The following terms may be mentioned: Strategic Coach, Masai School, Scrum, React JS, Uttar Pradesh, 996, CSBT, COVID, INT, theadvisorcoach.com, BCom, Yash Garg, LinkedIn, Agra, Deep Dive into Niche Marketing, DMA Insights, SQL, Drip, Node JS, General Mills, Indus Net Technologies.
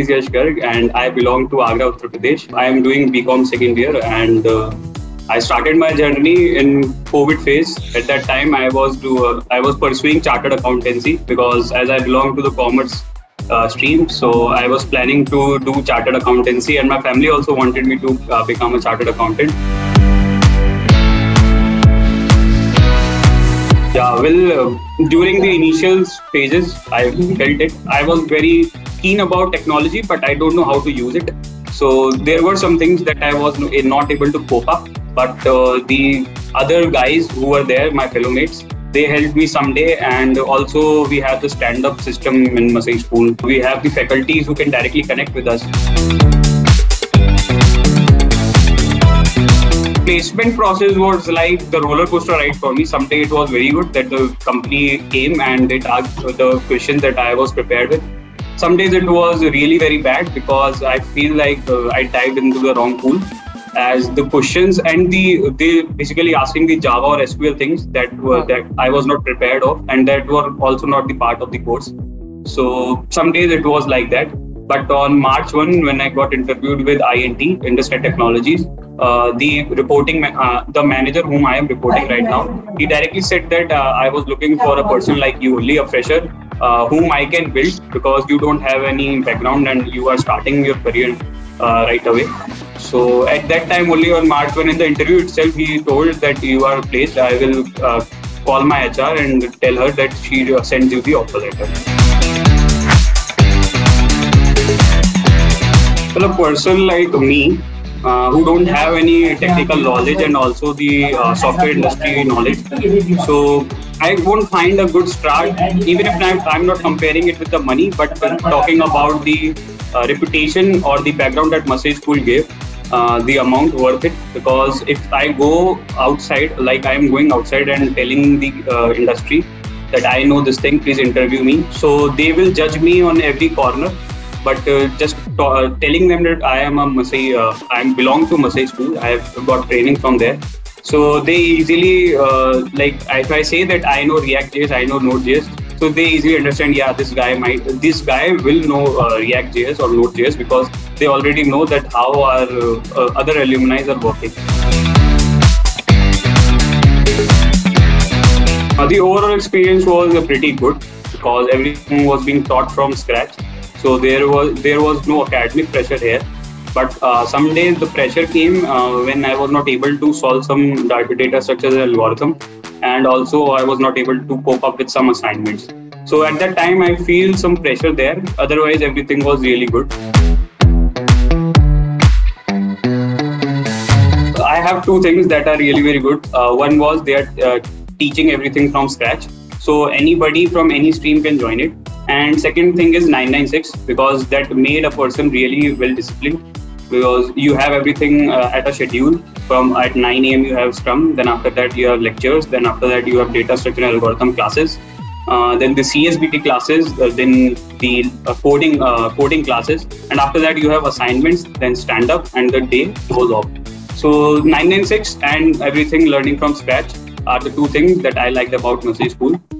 is Yash Garg and I belong to Agra, Uttar Pradesh. I am doing BCom second year and I started my journey in COVID phase. At that time, I was pursuing chartered accountancy because as I belong to the commerce stream, so I was planning to do chartered accountancy and my family also wanted me to become a chartered accountant. Yeah, well, during the initial phases, I felt it. I was very keen about technology, but I don't know how to use it. So there were some things that I was not able to cope up. But the other guys who were there, my fellow mates, they helped me someday. And also we have the stand-up system in Masai School. We have the faculties who can directly connect with us. Placement process was like the roller coaster ride for me. Someday it was very good that the company came and it asked the question that I was prepared with. Some days it was really very bad because I feel like I dived into the wrong pool, as the questions and they basically asking the Java or SQL things that I was not prepared of and that were also not the part of the course. So some days it was like that. But on March 1, when I got interviewed with INT, Indus Net Technologies, the manager whom I am reporting right now, he directly said that I was looking for a person like you, only a fresher, whom I can build because you don't have any background and you are starting your career right away. So at that time only on March 1 in the interview itself, he told that you are placed. I will call my HR and tell her that she sends you the offer letter. Well, a person like me who don't have any technical knowledge and also the software industry knowledge, so I won't find a good start, even if I'm not comparing it with the money, but talking about the reputation or the background that Masai School gave. The amount worth it, because if I go outside, like I am going outside and telling the industry that I know this thing, please interview me. So they will judge me on every corner, but just telling them that I am a Masai, I belong to Masai School, I have got training from there. So they easily, like if I say that I know React JS, I know Node JS, so they easily understand, yeah, this guy will know React JS or Node JS because they already know that how our other alumni are working. The overall experience was pretty good because everything was being taught from scratch. So there was no academic pressure here. But some days the pressure came when I was not able to solve some data structures and algorithm, and also I was not able to cope up with some assignments. So at that time I feel some pressure there. Otherwise everything was really good. I have two things that are really very good. One was they are teaching everything from scratch. So anybody from any stream can join it. And second thing is 996, because that made a person really well disciplined, because you have everything at a schedule. From at 9 a.m. you have Scrum, then after that you have lectures, then after that you have data structure and algorithm classes, then the CSBT classes, then the coding classes, and after that you have assignments, then stand up and the day goes off. So 996 and everything learning from scratch are the two things that I liked about Masai School.